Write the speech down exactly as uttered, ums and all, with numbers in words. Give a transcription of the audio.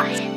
Bye.